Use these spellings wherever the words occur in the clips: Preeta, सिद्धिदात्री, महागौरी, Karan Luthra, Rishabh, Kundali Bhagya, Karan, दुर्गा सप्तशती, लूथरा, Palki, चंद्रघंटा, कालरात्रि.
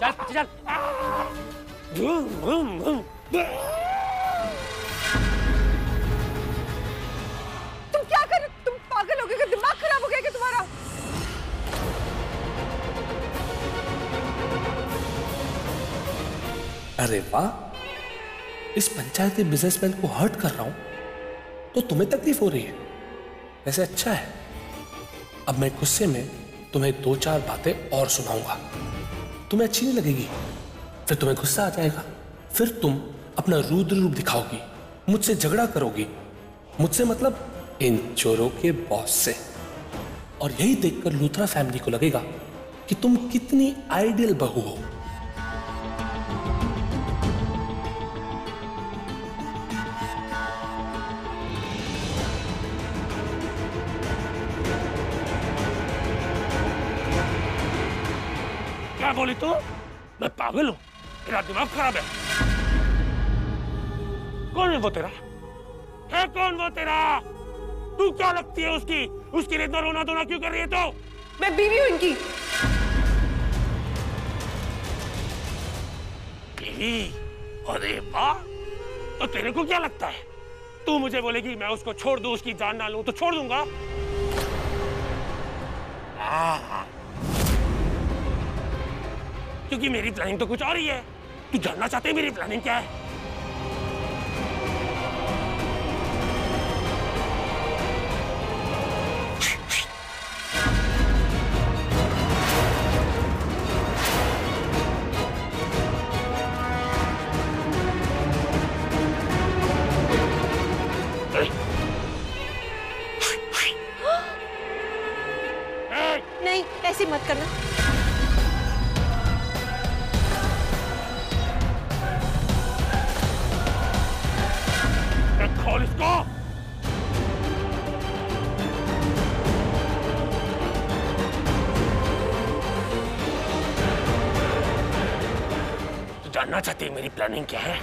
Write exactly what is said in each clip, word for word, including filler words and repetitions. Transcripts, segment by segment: चल पीछे चल। भूम भूम भूम। तुम क्या कर रहे हो? तुम पागल हो गए क्या? दिमाग खराब हो गया क्या तुम्हारा? अरे वाह, इस पंचायती बिजनेसमैन को हर्ट कर रहा हूं तो तुम्हें तकलीफ हो रही है। वैसे अच्छा है, अब मैं गुस्से में तुम्हें दो चार बातें और सुनाऊंगा, तुम्हें अच्छी नहीं लगेगी, फिर तुम्हें गुस्सा आ जाएगा, फिर तुम अपना रुद्र रूप दिखाओगी, मुझसे झगड़ा करोगी, मुझसे मतलब इन चोरों के बॉस से। और यही देखकर लूथरा फैमिली को लगेगा कि तुम कितनी आइडियल बहू हो। बोली तो मैं पागल हूं, तेरा दिमाग खराब है। कौन है वो तेरा? है कौन वो तेरा? तू क्या लगती है उसकी? उसके लिए रोना धोना क्यों कर रही है? तो मैं बीवी हूं इनकी। बीवी? अरे वाह, तो तेरे को क्या लगता है तू मुझे बोलेगी मैं उसको छोड़ दूं, उसकी जान ना लूं तो छोड़ दूंगा? हाँ, क्योंकि मेरी प्लानिंग तो कुछ और ही है। तू जानना चाहते है मेरी प्लानिंग क्या है? नहीं, ऐसे मत करना। जानना चाहते मेरी प्लानिंग क्या है?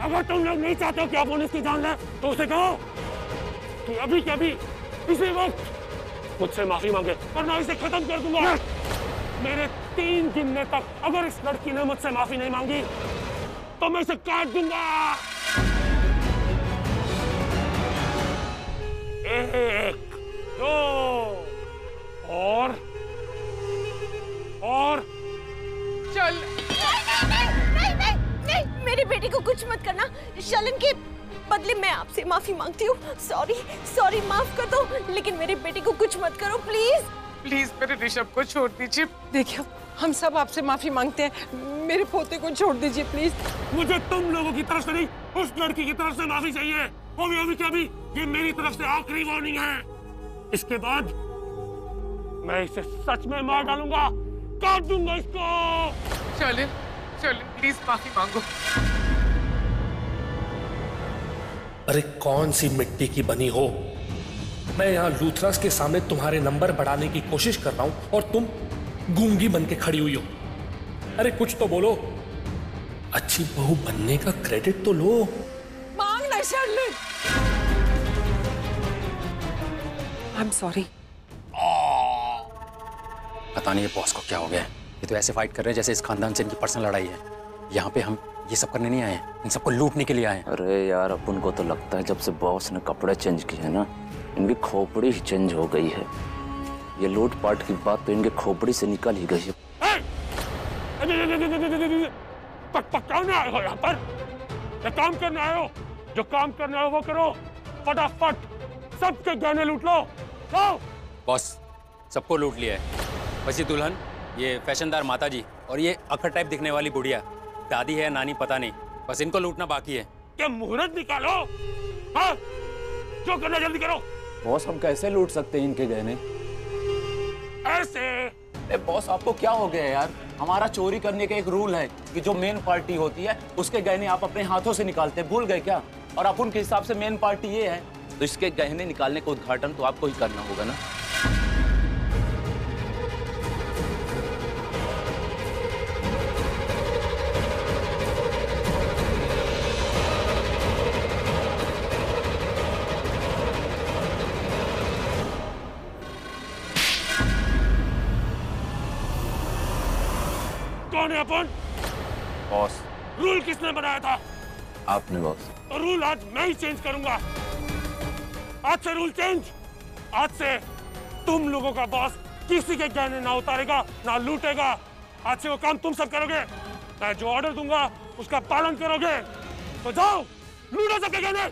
अगर तुम लोग नहीं चाहते हो कि आप उसकी जान ले तो उसे कहो कि अभी के अभी इसी वक्त मुझसे माफी मांगे वरना इसे खत्म कर दूंगा। मेरे तीन गिनने तक अगर इस लड़की ने मुझसे माफी नहीं मांगी तो मैं इसे काट दूंगा। एक, दो, और और चल। नहीं नहीं नहीं नहीं, मेरी बेटी को कुछ मत करना। शलन के बदले मैं आपसे माफी मांगती हूँ। सॉरी सॉरी, माफ कर दो, लेकिन मेरी बेटी को कुछ मत करो प्लीज। प्लीज मेरे ऋषभ को छोड़ दीजिए। देखिए हम सब आपसे माफी मांगते हैं, मेरे पोते को छोड़ दीजिए प्लीज। मुझे तुम लोगों की तरफ से नहीं, उस लड़की की तरफ से माफी चाहिए। वो भी अभी क्या भी, ये मेरी तरफ से आखिरी वार्निंग है। इसके बाद मैं इसे सच में मार डालूंगा, काट दूंगा इसको। चलिए चलिए प्लीज माफी मांगो। अरे कौन सी मिट्टी की बनी हो? मैं यहाँ लूथरास के सामने तुम्हारे नंबर बढ़ाने की कोशिश कर रहा हूँ और तुम गूंगी बन के खड़ी हुई हो। अरे कुछ तो बोलो, अच्छी बहू बनने का क्रेडिट तो लो। मांगना शर्ले। I'm sorry. पता नहीं ये बॉस को क्या हो गया है। ये तो ऐसे फाइट कर रहे हैं जैसे इस खानदान से इनकी पर्सनल लड़ाई है। यहाँ पे हम ये सब करने नहीं आए हैं, इन सबको लूटने के लिए आए हैं। अरे यार अपन को तो लगता है जब से बॉस ने कपड़े चेंज किए हैं ना, इनकी खोपड़ी ही चेंज हो गई है। ये लूट पाट की बात तो इनके खोपड़ी से निकल ही गई है। यहाँ पर क्या काम करने आए हो? जो काम करने आए हो वो करो, फटाफट सबके गहने लूट लो। बॉस सबको लूट लिया है, बस ये दुल्हन, ये फैशनदार माताजी और ये अखर टाइप दिखने वाली बुढ़िया, दादी है नानी पता नहीं, बस इनको लूटना बाकी है। क्या मुहूर्त निकालो, हाँ? जो करना जल्दी करो। बॉस हम कैसे लूट सकते हैं इनके गहने? ऐसे। बॉस आपको क्या हो गया यार? हमारा चोरी करने का एक रूल है कि जो मेन पार्टी होती है उसके गहने आप अपने हाथों से निकालते, भूल गए क्या? और आप उनके हिसाब से मेन पार्टी ये है तो इसके गहने निकालने का उद्घाटन तो आपको ही करना होगा ना। कौन है अपन? बॉस। रूल किसने बनाया था? आपने बॉस। तो रूल आज मैं ही चेंज करूंगा। आज से रूल चेंज। आज से तुम लोगों का बॉस किसी के गहने ना उतारेगा, ना लूटेगा। आज से वो काम तुम सब करोगे। मैं जो ऑर्डर दूंगा उसका पालन करोगे। तो जाओ लूटो सबके गहने।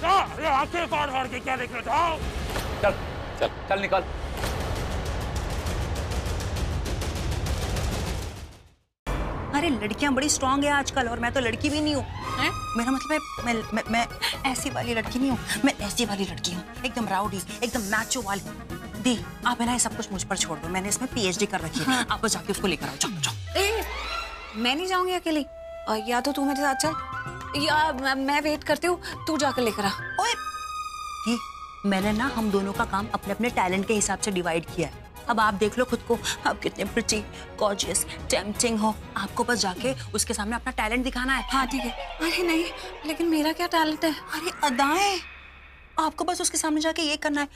जा, अरे आंखें फाड़ फाड़ के क्या देख रहे हो? जाओ चल चल चल निकल। अरे लड़कियां बड़ी स्ट्रांग है आजकल, और मैं तो लड़की भी नहीं हूँ। मेरा मतलब है मैं मैं, मैं ऐसी वाली लड़की नहीं हूँ, मैं ऐसी वाली लड़की हूँ, एकदम राउडी, एकदम मैचो वाली। दी आप है ना सब कुछ मुझ पर छोड़ दो, मैंने इसमें पीएचडी कर रखी है। हाँ। आप बस जाके उसको लेकर आओ। जाओ जाओ। ए, मैं नहीं जाऊंगी अकेली, और या तो तू मेरे साथ चल या मैं, मैं वेट करती हूँ, तू जाकर लेकर आ। ओए दी, मैंने ना हम दोनों का काम अपने अपने टैलेंट के हिसाब से डिवाइड किया है। अब आप देख लो खुद को, आप कितने प्रिटी, गॉर्जियस, टेम्पटिंग हो। आपको बस जाके उसके सामने अपना टैलेंट दिखाना है। हाँ ठीक है। अरे नहीं, लेकिन मेरा क्या टैलेंट है? अरे अदाएं, आपको बस उसके सामने जाके ये करना है।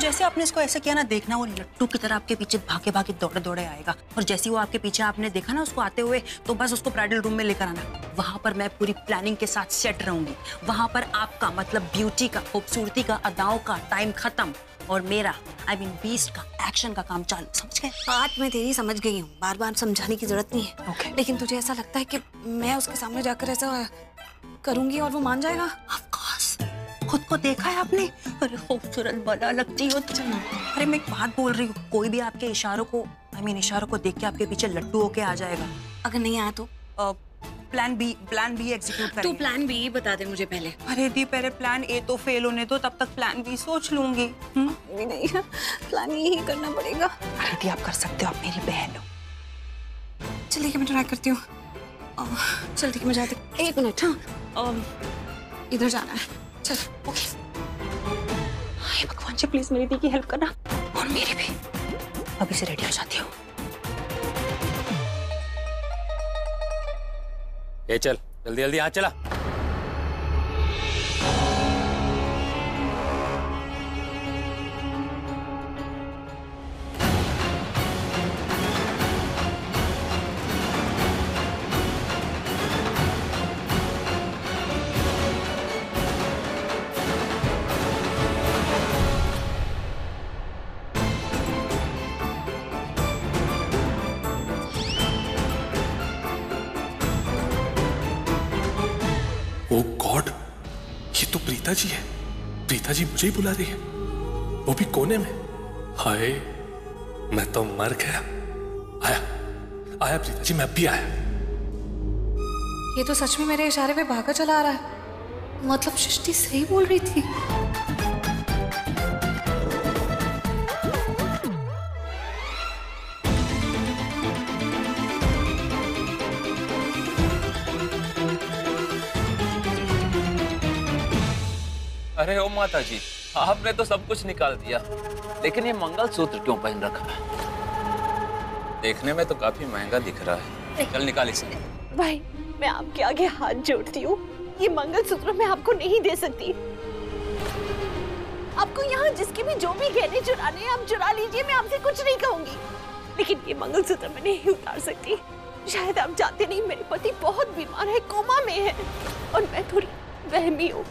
जैसे आपने इसको ऐसे किया ना, देखना वो लट्टू की तरह आपके पीछे भागे भागे दौड़े दौड़े आएगा, और जैसे वो आपके पीछे आपने देखा ना उसको आते हुए, तो बस उसको ब्राइडल रूम में लेकर आना। वहां पर मैं पूरी प्लानिंग के साथ सेट रहूंगी। वहां पर आपका मतलब ब्यूटी का, खूबसूरती का, अदाओं का टाइम खत्म, और मेरा आई मीन बीस्ट का, एक्शन का काम चालू। समझ गए बात? मैं तेरी समझ गई हूँ, बार बार समझाने की जरूरत नहीं है। okay. लेकिन तुझे ऐसा लगता है कि मैं उसके सामने जाकर ऐसा करूंगी और वो मान जाएगा? खुद को देखा है आपने? अरे खूबसूरत बड़ा लगती हो। अरे मैं एक बात बोल रही हूँ, कोई भी आपके इशारों को आई I मीन mean, इशारों को देख के आपके पीछे लट्टू होके आ जाएगा। अगर नहीं आया तो plan B plan B execute कर। तू प्लान बी बता दे मुझे पहले। अरे दी पहले प्लान ए तो फेल होने दो, तब तक प्लान बी सोच लूंगी। नहीं, नहीं प्लान ए ही करना पड़ेगा। अरे दी आप कर सकते हो, आप मेरी बहन हो। चलिए मैं ट्राई करती हूँ। चल ठीक है मैं जाती हूँ। एक मिनट, हाँ इधर जाना है। चल ओके। भगवान जी प्लीज मेरी दी की हेल्प करना, और मेरी भी। अभी से रेडी हो जाती हूँ। ए चल जल्दी जल्दी, यहाँ चला। प्रीता जी है, प्रीता जी मुझे ही बुला रही है, वो भी कोने में। हाय मैं तो मर गया। आया आया प्रीता जी, मैं भी आया। ये तो सच में मेरे इशारे पे भागा चला आ रहा है। मतलब सृष्टि सही बोल रही थी। अरे ओ माता जी, आपने तो सब कुछ निकाल दिया, लेकिन ये मंगलसूत्र क्यों पहन रखा है? देखने में तो काफी महंगा दिख रहा है। चल निकाल इसे। भाई मैं आपके आगे हाथ जोड़ती हूँ, ये मंगलसूत्र मैं आपको नहीं दे सकती। आपको यहाँ जिसके भी जो भी गहने चुराने हैं आप चुरा लीजिए, मैं आपसे कुछ नहीं कहूँगी, लेकिन ये मंगलसूत्र मैं नहीं उतार सकती। शायद आप जानते नहीं, मेरे पति बहुत बीमार है, कोमा में है, और मैं थोड़ी वहमी हूँ।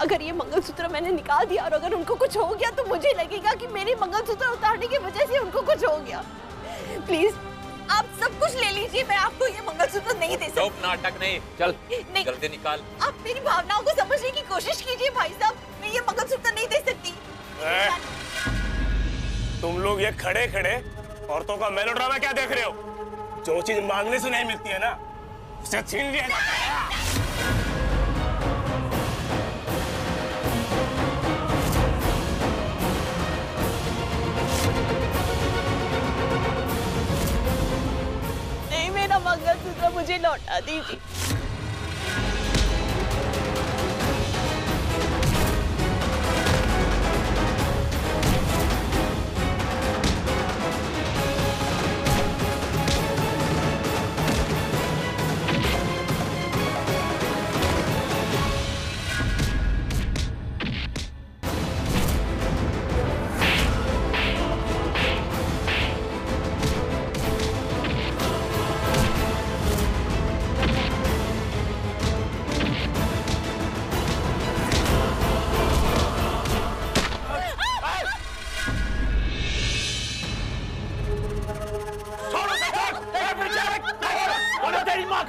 अगर ये मंगलसूत्र मैंने निकाल दिया और अगर उनको कुछ हो गया तो मुझे लगेगा कि मेरे मंगलसूत्र उतारने की वजह से उनको कुछ हो गया। प्लीज आप सब कुछ ले लीजिए, मैं आपको ये मंगलसूत्र नहीं दे सकती। चुप, नाटक नहीं। चल नहीं, जल्दी निकाल। आप मेरी भावनाओं को समझने की कोशिश कीजिए भाई साहब, मैं ये मंगलसूत्र नहीं दे सकती। तुम लोग ये खड़े खड़े औरतों का मेलोड्रामा क्या देख रहे हो? जो चीज मांगने से नहीं मिलती है ना उसे छीन लिया जाता है। मंगलसूत्र मुझे लौटा दीजिए।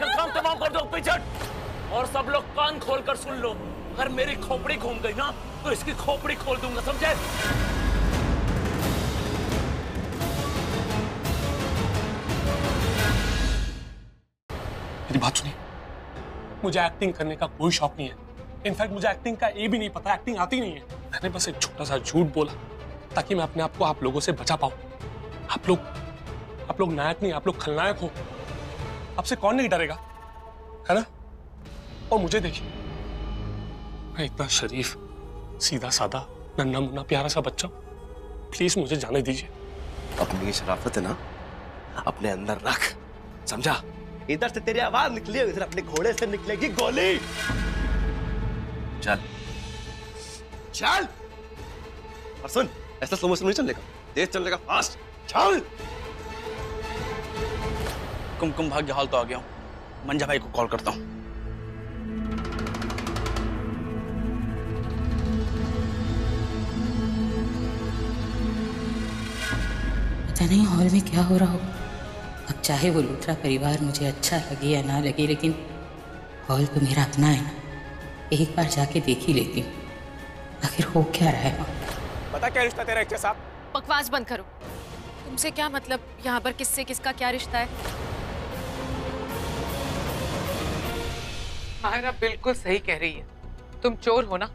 करता हूँ तमाम कर दो पिछड़, और सब लोग कान खोल कर सुन लो, अगर मेरी खोपड़ी घूम गई ना तो इसकी खोपड़ी खोल दूंगा, समझे? मेरी बात सुनिए, मुझे एक्टिंग करने का कोई शौक नहीं है, इनफैक्ट मुझे एक्टिंग का ये भी नहीं पता, एक्टिंग आती नहीं है। मैंने बस एक छोटा सा झूठ बोला ताकि मैं अपने आप को आप लोगों से बचा पाऊं। आप लोग आप लोग नायक नहीं, आप लोग खलनायक हो, आपसे कौन नहीं डरेगा, है ना? और मुझे देखिए, मैं इतना शरीफ, सीधा साधा, नन्हा मुन्ना प्यारा सा बच्चा, प्लीज मुझे जाने दीजिए। अपनी ये शराफत है ना, अपने अंदर रख, समझा? इधर से तेरी आवाज निकली है, इधर अपने घोड़े से निकलेगी गोली। चल चल, और सुन, ऐसा स्लो मोशन नहीं चलने का, तेज चलने का, फास्ट चल। कुमकुम भाग्य हाल तो आ गया हूं, मंजा भाई को कॉल करता हूं। पता नहीं हॉल में क्या हो रहा होगा। अब चाहे वो लूथरा परिवार मुझे अच्छा लगे या ना लगे, लेकिन हॉल तो मेरा अपना है ना, एक बार जाके देख ही लेती हूँ आखिर हो क्या रहा है। पता क्या रिश्ता तेरा एक्टर साहब? बकवास बंद करो, तुमसे क्या मतलब यहाँ पर किससे किसका क्या रिश्ता है? माहिरा बिल्कुल सही कह रही है, तुम चोर हो ना,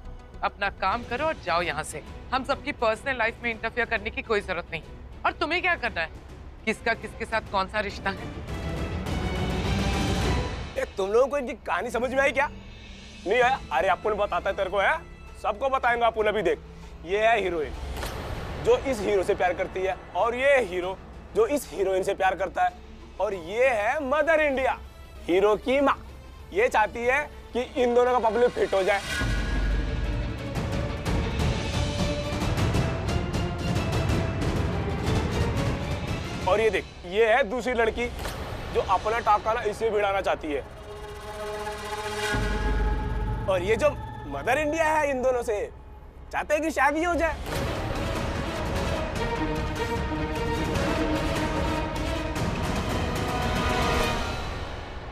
अपना काम करो और जाओ यहाँ से, हम सबकी पर्सनल लाइफ में इंटरफेयर करने की कोई जरूरत नहीं। और तुम्हें क्या करना है किसका किसके साथ कौन सा रिश्ता है? ए, तुम लोगों को इनकी कहानी समझ में आई क्या? नहीं आया? अरे अपुन बताता है तेरे को, है सबको बताएंगा अपुन। अभी देख, ये है हीरोइन जो इस हीरो से प्यार करती है, और ये हीरो जो इस हीरोइन से प्यार करता है, और ये है मदर इंडिया, हीरो की माँ, ये चाहती है कि इन दोनों का पब्लिक फिट हो जाए। और ये देख, ये है दूसरी लड़की जो अपना टाकाना इससे भिड़ाना चाहती है, और ये जो मदर इंडिया है इन दोनों से चाहते हैं कि शादी हो जाए।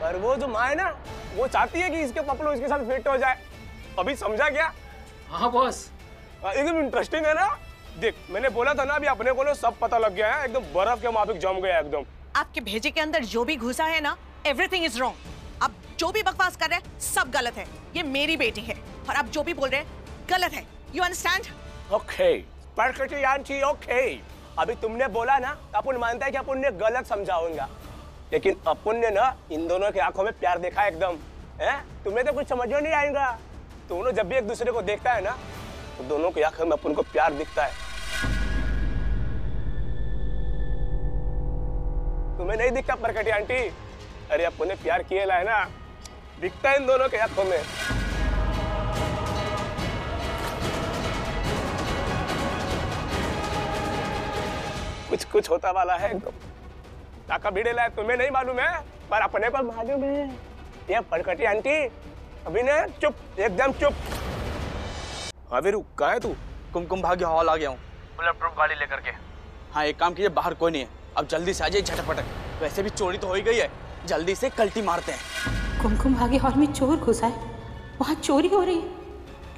पर वो जो माँ है ना, वो चाहती है कि इसके पपलू इसके साथ फिट हो जाए। अभी समझा क्या? हाँ बॉस, एकदम इंटरेस्टिंग है ना। देख मैंने बोला था ना, अभी अपने को सब पता लग गया है, एकदम बर्फ के माफिक जम गया एकदम। आपके भेजे के अंदर जो भी घुसा है ना, एवरीथिंग इज रॉन्ग। अब जो भी बकवास कर रहे हैं सब गलत है, ये मेरी बेटी है, और आप जो भी बोल रहे हैं गलत है, you understand? Okay perfectly aunty, okay. अभी तुमने बोला ना, अपुन मानता है कि अपुन ने गलत समझा होगा, लेकिन अपुन ने ना इन दोनों की आंखों में प्यार देखा एकदम, हैं? तुम्हें तो कुछ समझ में नहीं आएगा। दोनों जब भी एक दूसरे को देखता है ना, तो दोनों की आंखों में अपुन को प्यार दिखता है। तुम्हें नहीं दिखता परफेक्टली आंटी, अरे अपुन ने प्यार किया है ना, दिखता है इन दोनों के आंखों में। कुछ कुछ होता वाला है एकदम, ताका भिड़ेला है, तुम्हें नहीं मालूम है पर अपने को मालूम है। ये फड़कटी आंटी अभी ने चुप, एकदम चुप। अबे रुक, कहाँ है तू? कुमकुम भाग्य हॉल आ गया हूँ, बुलेट गाड़ी लेकर के। हाँ एक काम कीजिए, बाहर कोई नहीं है, अब जल्दी से आ जाइए झटपटक, वैसे भी चोरी तो हो ही गई है, जल्दी से कल्टी मारते हैं। कुमकुम भाग्य हॉल में चोर घुसा है, वहाँ चोरी हो रही है,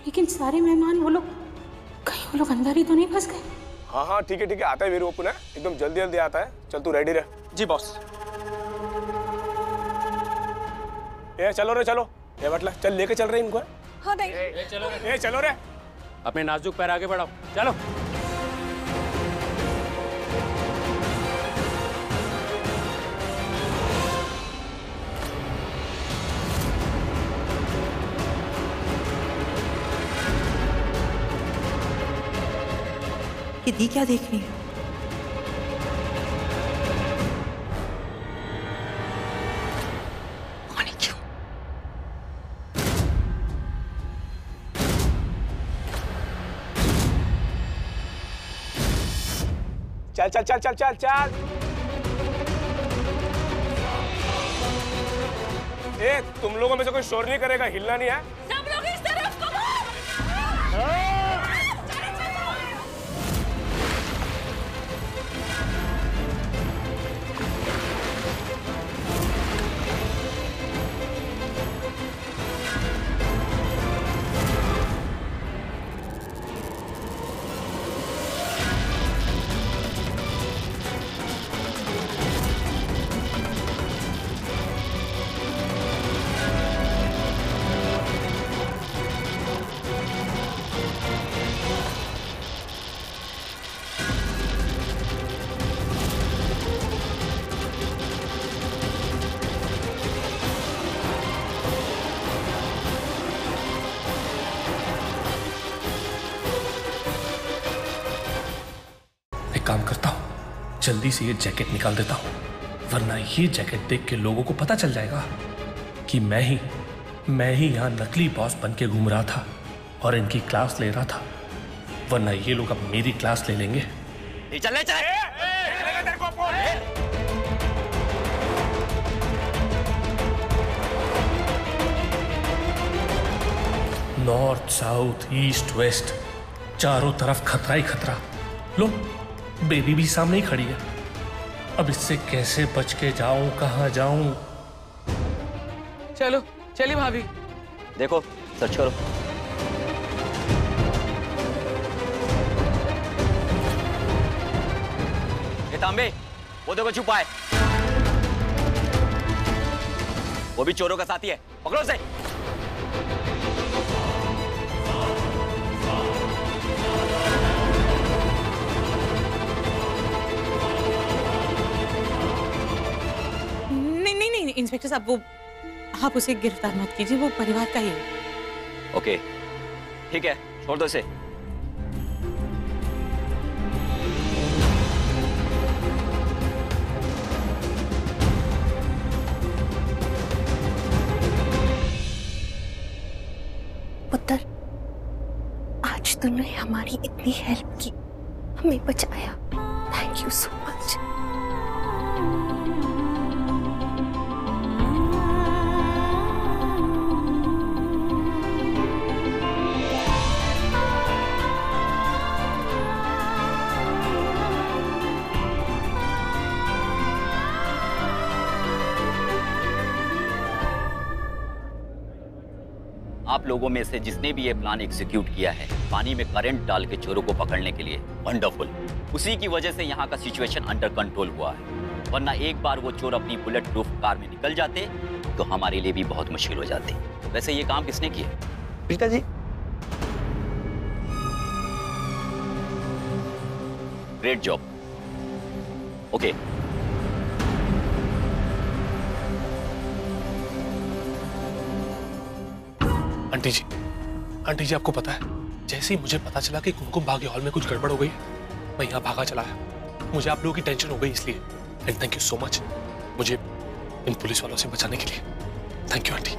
लेकिन सारे मेहमान वो लोग कहीं वो लोग अंदर ही तो नहीं फंस गए? हाँ हाँ ठीक है ठीक है, आता है वीरू अपना, एकदम जल्दी जल्दी आता है, चल तू रेडी रह। जी बॉस। ये चलो रे चलो, ये बटला चल लेके चल रहे इनको। हाँ भाई ये चलो रे, ये चलो रे, अपने नाजुक पैर आगे बढ़ाओ, चलो। दी क्या देख रही है? क्यों? चल चल चल चल चल चल, ए, तुम लोगों में से कोई शोर नहीं करेगा, हिलना नहीं है। सब लोग इस तरफ को। जल्दी से ये जैकेट निकाल देता हूँ, वरना ये जैकेट देख के लोगों को पता चल जाएगा कि मैं ही मैं ही यहाँ नकली बॉस बन के घूम रहा था और इनकी क्लास ले रहा था, वरना ये लोग अब मेरी क्लास ले लेंगे। चले चले। नॉर्थ साउथ ईस्ट वेस्ट चारों तरफ खतरा ही खतरा। लो बेबी भी सामने ही खड़ी है, अब इससे कैसे बच के जाऊं, कहाँ जाऊं? चलो चलिए भाभी, देखो सर्च करो। ये तांबे, वो देखो छुपा है, वो भी चोरों का साथी है, पकड़ो उसे। नहीं नहीं नहीं इंस्पेक्टर साहब, वो आप उसे गिरफ्तार मत कीजिए, वो परिवार का ही है। ओके ठीक है, छोड़ दो इसे। पुत्र, आज तुमने हमारी इतनी हेल्प की, हमें बचाया, थैंक यू सो मच। आप लोगों में से जिसने भी ये प्लान एग्जीक्यूट किया है, पानी में करंट डाल के चोरों को पकड़ने के लिए, वंडरफुल। उसी की वजह से यहाँ का सिचुएशन अंडर कंट्रोल हुआ है, वरना एक बार वो चोर अपनी बुलेट प्रूफ कार में निकल जाते तो हमारे लिए भी बहुत मुश्किल हो जाती। वैसे ये काम किसने किया? Preeta ji. Great job. Okay, aunty ji, aunty ji आपको पता है, जैसे ही मुझे पता चला कि कुमकुम भाग्य हॉल में कुछ गड़बड़ हो गई, मैं यहाँ भागा चला आया। मुझे आप लोगों की टेंशन हो गई इसलिए, and thank you so much मुझे इन पुलिस वालों से बचाने के लिए। Thank you aunty.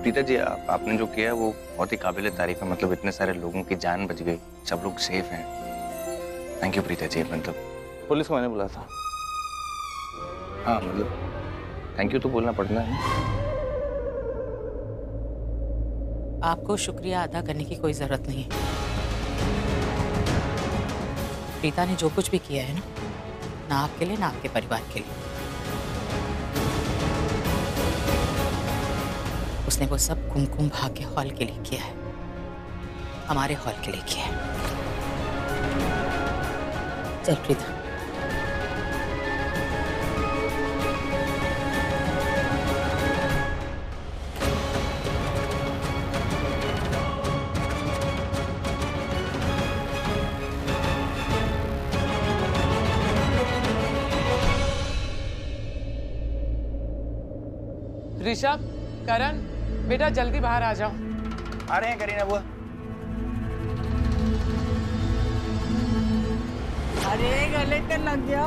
Preeta ji, आप, आपने जो किया वो बहुत ही काबिल तारीफ है, मतलब इतने सारे लोगों की जान बच गई, सब लोग सेफ हैं। थैंक यू प्रीता जी, मतलब पुलिस को मैंने बोला था। हाँ मतलब थैंक यू तो बोलना पड़ना है। आपको शुक्रिया अदा करने की कोई जरूरत नहीं है। प्रीता ने जो कुछ भी किया है ना, ना आपके लिए ना आपके परिवार के लिए, उसने वो सब कुमकुम भाग्य हॉल के लिए किया है, हमारे हॉल के लिए किया है। चल प्रीता। ऋषभ, करण, बेटा जल्दी बाहर आ जाओ। आ रहे हैं करीना बुआ। अरे गले पे लग गया,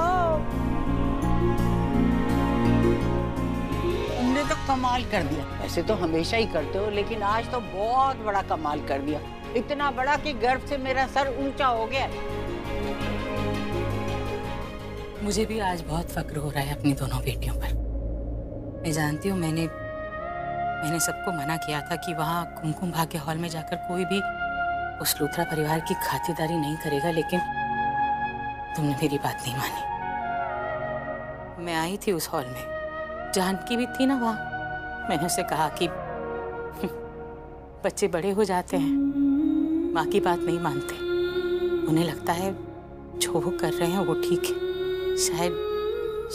तुमने तो कमाल कर दिया। ऐसे तो हमेशा ही करते हो, लेकिन आज तो बहुत बड़ा कमाल कर दिया, इतना बड़ा कि गर्व से मेरा सर ऊंचा हो गया। मुझे भी आज बहुत फक्र हो रहा है अपनी दोनों बेटियों पर। मैं जानती हूँ मैंने मैंने सबको मना किया था कि वहाँ कुमकुम भाग्य हॉल में जाकर कोई भी उस लूथरा परिवार की खातिरदारी नहीं करेगा, लेकिन तुमने मेरी बात नहीं मानी। मैं आई थी उस हॉल में, जानकी भी थी ना वहाँ, मैंने उसे कहा कि बच्चे बड़े हो जाते हैं, माँ की बात नहीं मानते, उन्हें लगता है जो वो कर रहे हैं वो ठीक है, शायद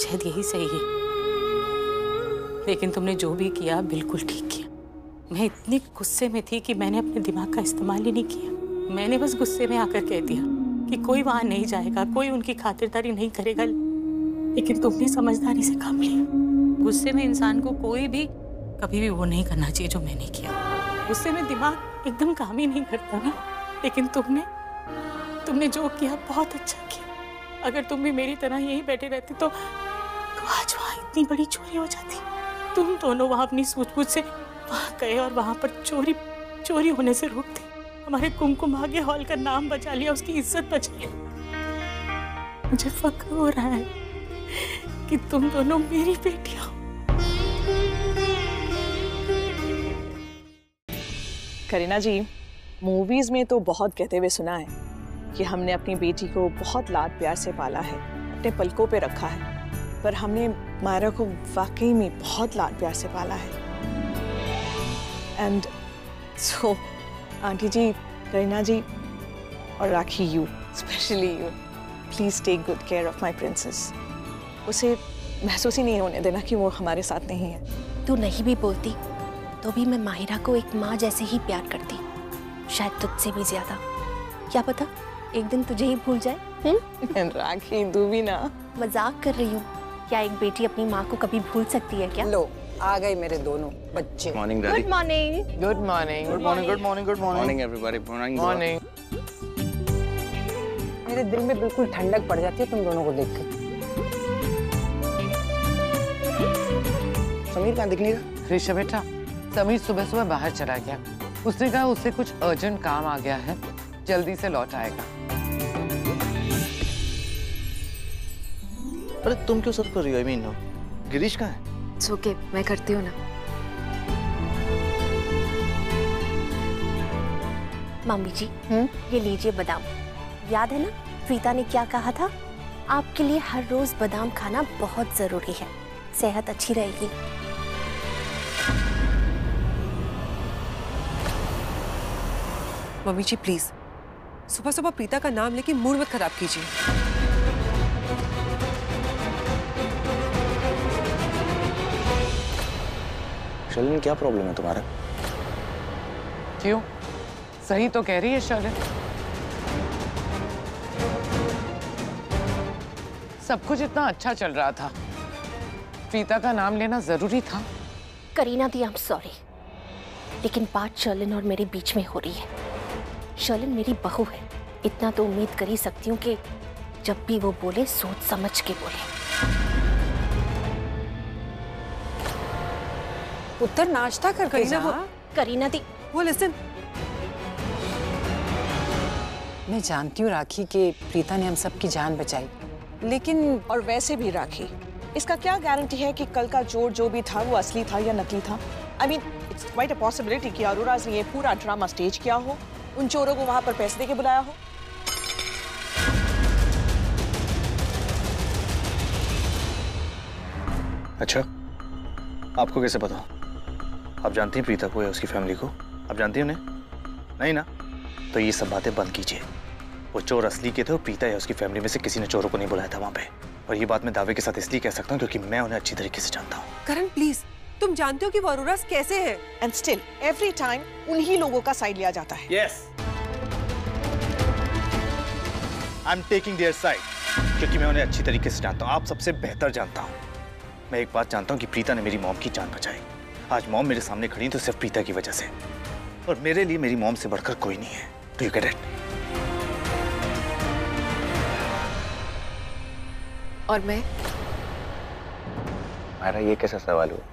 शायद यही सही है। लेकिन तुमने जो भी किया बिल्कुल ठीक किया। मैं इतनी गुस्से में थी कि मैंने अपने दिमाग का इस्तेमाल ही नहीं किया, मैंने बस गुस्से में आकर कह दिया कि कोई वहाँ नहीं जाएगा, कोई उनकी खातिरदारी नहीं करेगा, लेकिन तुमने समझदारी से काम लिया। गुस्से में इंसान को कोई भी कभी भी वो नहीं करना चाहिए जो मैंने किया, गुस्से में दिमाग एकदम काम ही नहीं करता ना, लेकिन तुमने तुमने जो किया बहुत अच्छा किया। अगर तुम भी मेरी तरह यहीं बैठे रहते तो, तो आज वहाँ इतनी बड़ी चोरी हो जाती। तुम दोनों वहाँ अपनी सूझबूझ से वहाँ गए और वहाँ पर चोरी चोरी होने से रोक दी। हमारे कुमकुम भाग्य हॉल का नाम बचा लिया, उसकी इज्जत बचा ली। मुझे फक्र हो रहा है कि तुम दोनों मेरी बेटियां। करीना जी, मूवीज में तो बहुत कहते हुए सुना है कि हमने अपनी बेटी को बहुत लाड प्यार से पाला है, अपने पलकों पे रखा है, पर हमने मायरा को वाकई में बहुत लाड प्यार से पाला है। And so aunty ji, Kareena ji और Rakhi, you specially you, please take good care of my princess. उसे महसूस ही नहीं होने देना कि वो हमारे साथ नहीं है। तू नहीं भी बोलती तो भी मैं माहिरा को एक माँ जैसे ही प्यार करती, शायद तुझसे भी ज्यादा। क्या पता एक दिन तुझे ही भूल जाए। राखी, तू भी ना। मजाक कर रही हूँ, क्या एक बेटी अपनी माँ को कभी भूल सकती है क्या? लो, आ गए मेरे दोनों बच्चे। Morning daddy. Good morning. Good morning. Good morning. Good morning. Good morning everybody. Morning. Morning. मेरे दिल में बिल्कुल ठंडक पड़ जाती है तुम दोनों को देख के। समीर कहाँ दिखने का? ऋषभ बेटा, समीर सुबह सुबह बाहर चला गया। उसने कहा उससे कुछ अर्जेंट काम आ गया है, जल्दी से लौट आएगा। अरे तुम क्यों सब कर रही हो? आई मीन गिरीश कहाँ है? इट्स ओके, मैं करती हूँ ना। मम्मी जी, हुँ? ये लीजिए बादाम। याद है ना प्रीता ने क्या कहा था, आपके लिए हर रोज बादाम खाना बहुत जरूरी है, सेहत अच्छी रहेगी। मम्मी जी प्लीज, सुबह सुबह प्रीता का नाम लेके मूड मत खराब कीजिए। शर्लिन, क्या प्रॉब्लम है तुम्हारा? क्यों, सही तो कह रही है शर्लिन। सब कुछ इतना अच्छा चल रहा था, प्रीता का नाम लेना जरूरी था। करीना दी, आई एम सॉरी, लेकिन बात शर्लिन और मेरे बीच में हो रही है। शर्लिन मेरी बहू है, इतना तो उम्मीद कर ही सकती हूँ कि जब भी वो बोले सोच समझ के बोले। उत्तर नाश्ता कर करीना। वो करीना दी, वो लिसन, मैं जानती हूँ राखी कि प्रीता ने हम सबकी जान बचाई, लेकिन और वैसे भी राखी, इसका क्या गारंटी है कि कल का चोर जो भी था वो असली था या नकली था? I mean it's quite a possibility कि अरोराज ने ये पूरा ड्रामा स्टेज किया हो, उन चोरों को वहां पर पैसे देके बुलाया हो। अच्छा, आपको कैसे पता? आप जानती हैं प्रीता को या उसकी फैमिली को? आप जानती हैं उन्हें? नहीं ना, तो ये सब बातें बंद कीजिए। वो चोर असली के थे और प्रीता या उसकी फैमिली में से किसी ने चोरों को नहीं बुलाया था वहाँ पे। और ये बात मैं दावे के साथ इसलिए कह सकता हूँ क्योंकि मैं उन्हें अच्छी तरीके से जानता हूँ। करण प्लीज, तुम जानते हो कि वो अरोरास कैसे है, एंड स्टिल एवरी टाइम उन्हीं लोगों का साइड लिया जाता है। Yes, I am taking their side क्योंकि मैं उन्हें अच्छी तरीके से जानता हूँ, आप सबसे बेहतर जानता हूँ। मैं एक बात जानता हूँ कि प्रीता ने मेरी मॉम की जान बचाई। आज मॉम मेरे सामने खड़ी तो सिर्फ प्रीता की वजह से, और मेरे लिए मेरी मॉम से बढ़कर कोई नहीं है। Do you get it? और मैं मायरा, ये कैसा सवाल हुआ?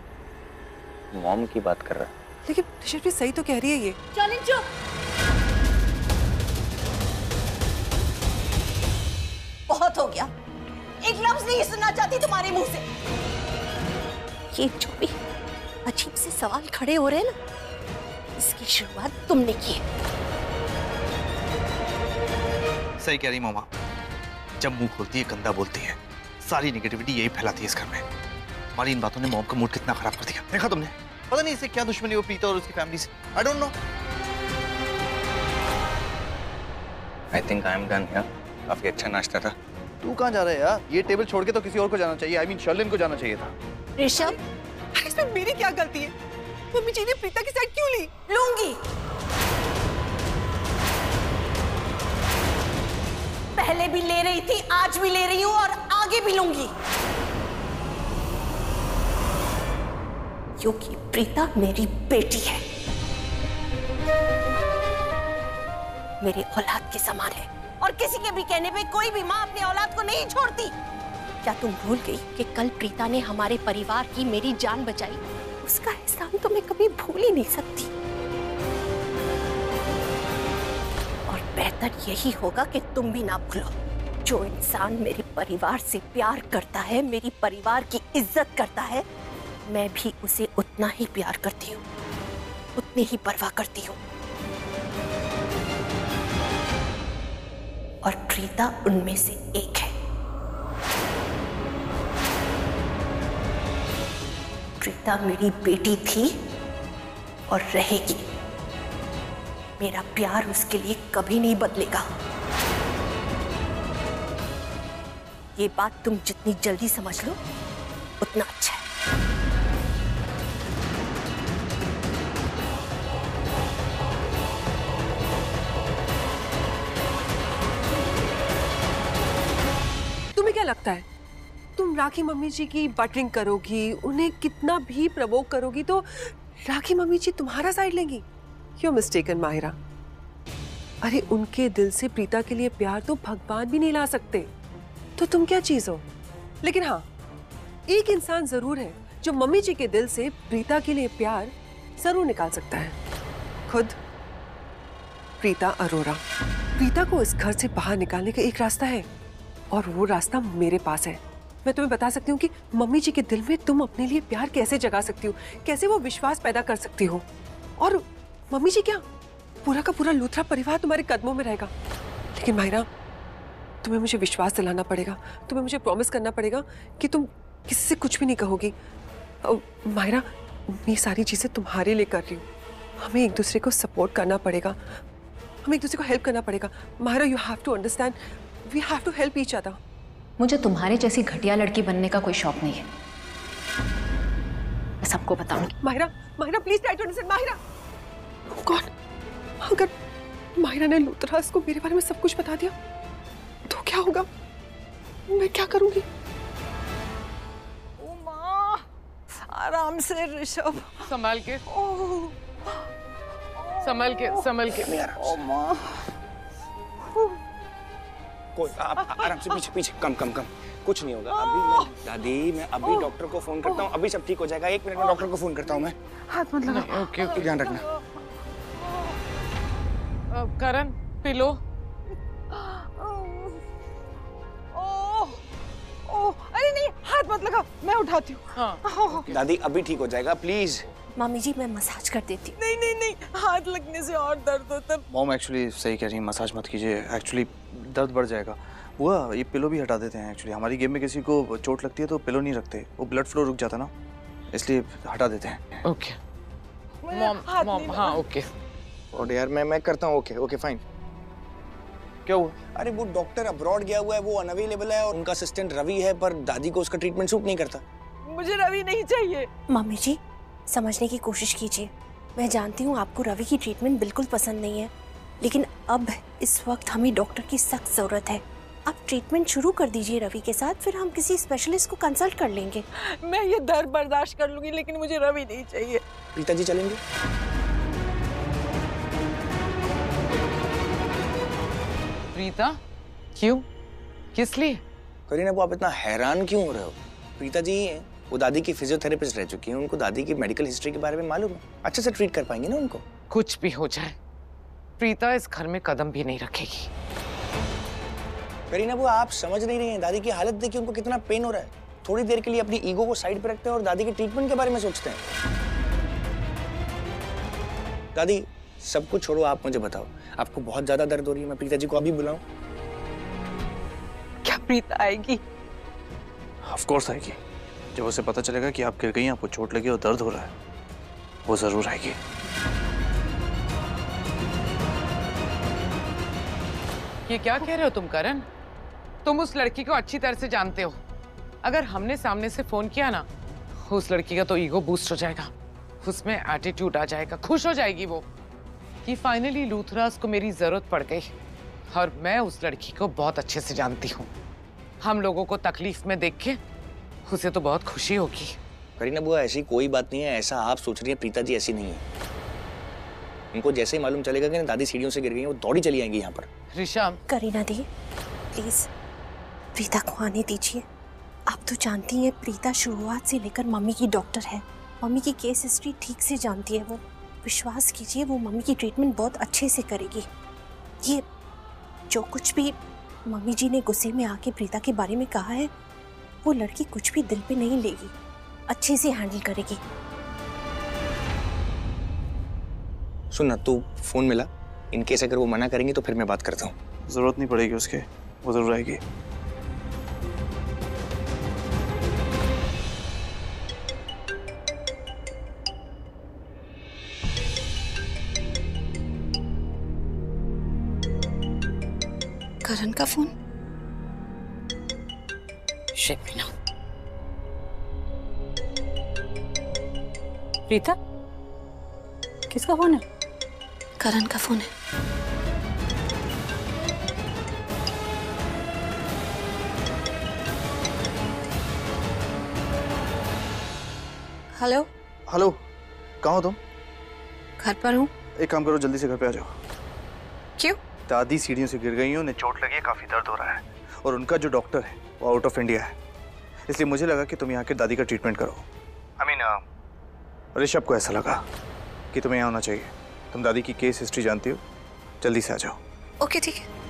मॉम की बात कर रहा है। लेकिन ऋषभ भी सही तो कह रही है ये। चैलेंज जो बहुत हो गया, एक लफ्ज नहीं सुनना चाहती तुम्हारे मुंह से। ये जो भी अजीब से सवाल खड़े हो रहे हैं ना, इसकी शुरुआत तुमने की है। सही कह रही मामा, जब मुंह खोलती है गंदा बोलती है, सारी नेगेटिविटी यही फैलाती है इस घर में। हमारी इन बातों ने मॉम का मूड कितना खराब कर दिया, देखा तुमने? पता नहीं इससे क्या दुश्मनी हो प्रीता और उसकी फैमिली से। I don't know. I think I am done यार, काफी अच्छा नाश्ता था। तू कहाँ जा रहा है यार? ये टेबल छोड़ के तो किसी और को जाना चाहिए। आई मीन शर्लिन को जाना चाहिए था। ऋषभ, इसमें मेरी क्या गलती है? मम्मी जी ने प्रीता की साइड क्यों ली? लूंगी। पहले भी ले रही थी, आज भी ले रही हूं और आगे भी लूंगी, क्योंकि प्रीता मेरी बेटी है, मेरी औलाद के समान है। और किसी के भी कहने पे कोई भी माँ अपनी औलाद को नहीं छोड़ती। क्या तुम भूल गई कि कल प्रीता ने हमारे परिवार की मेरी जान बचाई? उसका एहसान तो मैं कभी भूल ही नहीं सकती। और बेहतर यही होगा कि तुम भी ना भूलो। जो इंसान मेरे परिवार से प्यार करता है, मेरी परिवार की इज्जत करता है, मैं भी उसे उतना ही प्यार करती हूँ, उतनी ही परवाह करती हूँ। और प्रीता उनमें से एक है। प्रीता मेरी बेटी थी और रहेगी। मेरा प्यार उसके लिए कभी नहीं बदलेगा। ये बात तुम जितनी जल्दी समझ लो उतना अच्छा है। तुम्हें क्या लगता है, तुम राखी मम्मी जी की बटरिंग करोगी, उन्हें कितना भी प्रवोक करोगी तो राखी मम्मी जी तुम्हारा साइड लेंगी? क्यों मिस्टेकन माहिरा। अरे उनके दिल से प्रीता के लिए प्यार तो भगवान भी नहीं ला सकते, तो तुम क्या चीज हो। लेकिन हाँ, एक इंसान जरूर है जो मम्मी जी के दिल से प्रीता के लिए प्यार जरूर निकाल सकता है, खुद प्रीता अरोरा। प्रीता को इस घर से बाहर निकालने का एक रास्ता है और वो रास्ता मेरे पास है। मैं तुम्हें बता सकती हूँ कि मम्मी जी के दिल में तुम अपने लिए प्यार कैसे जगा सकती हो, कैसे वो विश्वास पैदा कर सकती हो। और मम्मी जी क्या, पूरा का पूरा लूथरा परिवार तुम्हारे कदमों में रहेगा। लेकिन माहिरा, तुम्हें मुझे विश्वास दिलाना पड़ेगा, तुम्हें मुझे प्रॉमिस करना पड़ेगा कि तुम किसी से कुछ भी नहीं कहोगी। माहिरा, मैं सारी चीज़ें तुम्हारे लिए कर रही हूँ। हमें एक दूसरे को सपोर्ट करना पड़ेगा, हमें एक दूसरे को हेल्प करना पड़ेगा। Mahira, you have to understand, we have to help each other. मुझे तुम्हारे जैसी घटिया लड़की बनने का कोई शौक नहीं है, मैं सबको बताऊंगी। Mahira, Mahira please try to understand. Mahira, god, अगर माहिरा ने लूथरा को मेरे बारे में सब कुछ बता दिया तो क्या होगा, मैं क्या करूंगी? ओ माँ, आराम से ऋषभ, संभाल के, संभाल के, संभाल के। ओ माँ, कोई आप आराम से, पीछे पीछे, कम कम कम, कुछ नहीं होगा। अभी मैं, दादी मैं अभी डॉक्टर को फोन करता हूँ, अभी सब ठीक हो जाएगा। एक मिनट में डॉक्टर को फोन करता हूँ मैं। हाथ मत लगाओ। ओके ओके, ध्यान रखना। करण, पिलो। अरे नहीं, हाथ मत लगा, मैं उठाती हूँ। हाँ। दादी अभी ठीक हो जाएगा, प्लीज। मामी जी मैं मसाज कर देती हूँ। नहीं नहीं नहीं, हाथ लगने से और दर्द होता है। मॉम एक्चुअली सही कह रही है, मसाज मत कीजिए, एक्चुअली दर्द बढ़ जाएगा। वो ये पिलो भी हटा देते हैं। एक्चुअली हमारी गेम में किसी को चोट लगती है तो पिलो नहीं रखते, वो ब्लड फ्लो रुक जाता ना, इसलिए हटा देते हैं। ओके मॉम, मॉम हाँ ओके। और यार मैं मैं करता हूँ। Okay okay fine. क्या हुआ? अरे वो डॉक्टर अब्रॉड गया हुआ है, वो अनअवेलेबल है और उनका असिस्टेंट रवि है, पर दादी को उसका ट्रीटमेंट सूट नहीं करता। मुझे रवि नहीं चाहिए। मामी जी समझने की कोशिश कीजिए, मैं जानती हूँ आपको रवि की ट्रीटमेंट बिल्कुल पसंद नहीं है, लेकिन अब इस वक्त हमें डॉक्टर की सख्त जरूरत है। आप ट्रीटमेंट शुरू कर दीजिए रवि के साथ, फिर हम किसी स्पेशलिस्ट को कंसल्ट कर लेंगे। मैं ये दर्द बर्दाश्त कर लूंगी, लेकिन मुझे रवि नहीं चाहिए। पिताजी चलेंगे? प्रीता, क्यों, किस लिए? करीना, वो आप इतना हैरान क्यों हो रहे हो? प्रीता जी हैं, वो दादी की फिजियोथेरेपिस्ट रह चुकी हैं, उनको दादी की मेडिकल हिस्ट्री के बारे में मालूम है, अच्छे से ट्रीट कर पाएंगे ना उनको। कुछ भी हो जाए प्रीता इस घर में कदम भी नहीं रखेगी। करीना, वो आप समझ नहीं रही हैं, दादी की हालत देखिए, उनको कितना पेन हो रहा है। थोड़ी देर के लिए अपनी ईगो को साइड पर रखते हैं और दादी के ट्रीटमेंट के बारे में सोचते हैं। दादी सब कुछ छोड़ो, आप मुझे बताओ, आपको बहुत ज्यादा दर्द हो रही है, मैं प्रीता जी को अभी बुलाऊं? क्या प्रीता आएगी? ऑफ कोर्स आएगी। जब उसे पता चलेगा कि आप गिर गई, आपको चोट लगी और दर्द हो रहा है, वो जरूर आएगी। ये क्या कह रहे हो तुम करण? तुम उस लड़की को अच्छी तरह से जानते हो। अगर हमने सामने से फोन किया ना, उस लड़की का तो ईगो बूस्ट हो जाएगा, उसमें एटीट्यूड आ जाएगा, खुश हो जाएगी वो कि फाइनली लूथरास को मेरी जरूरत पड़ गई और मैं उस लड़की को बहुत अच्छे से जानती हूँ। हम लोगों को तकलीफ में देख के उसे तो बहुत खुशी होगी। करीना बुआ, ऐसी कोई बात नहीं है, ऐसा आप सोच रही हैं। प्रीता जी ऐसी नहीं है। उनको जैसे ही मालूम चलेगा कि दादी सीढ़ियों से गिर गई है वो दौड़ी चली आएंगी यहाँ पर। ऋषभ, करीना दी प्लीज प्रीता को आने दीजिए। आप तो जानती हैं प्रीता शुरुआत से लेकर मम्मी की डॉक्टर है, मम्मी की केस हिस्ट्री ठीक से जानती है वो। विश्वास कीजिए वो मम्मी की ट्रीटमेंट बहुत अच्छे से करेगी। ये जो कुछ भी मम्मी जी ने गुस्से में आके प्रीता के बारे में कहा है वो लड़की कुछ भी दिल पे नहीं लेगी, अच्छे से हैंडल करेगी। सुन, तू फोन मिला, इनकेस अगर वो मना करेंगी तो फिर मैं बात करता हूँ। जरूरत नहीं पड़ेगी उसके, वो जरूर आएगी। करण का फोन। प्रीता, किसका फोन है? करण का फोन है। हेलो हेलो, कहाँ हो तुम? घर पर हूँ। एक काम करो, जल्दी से घर पे आ जाओ। क्यों? दादी सीढ़ियों से गिर गई हैं, उन्हें चोट लगी है, काफी दर्द हो रहा है और उनका जो डॉक्टर है वो आउट ऑफ इंडिया है, इसलिए मुझे लगा कि तुम यहाँ के दादी का ट्रीटमेंट करो। आई मीन ऋषभ को ऐसा लगा कि तुम्हें यहाँ होना चाहिए। तुम दादी की केस हिस्ट्री जानती हो, जल्दी से आ जाओ। ओके ठीक है।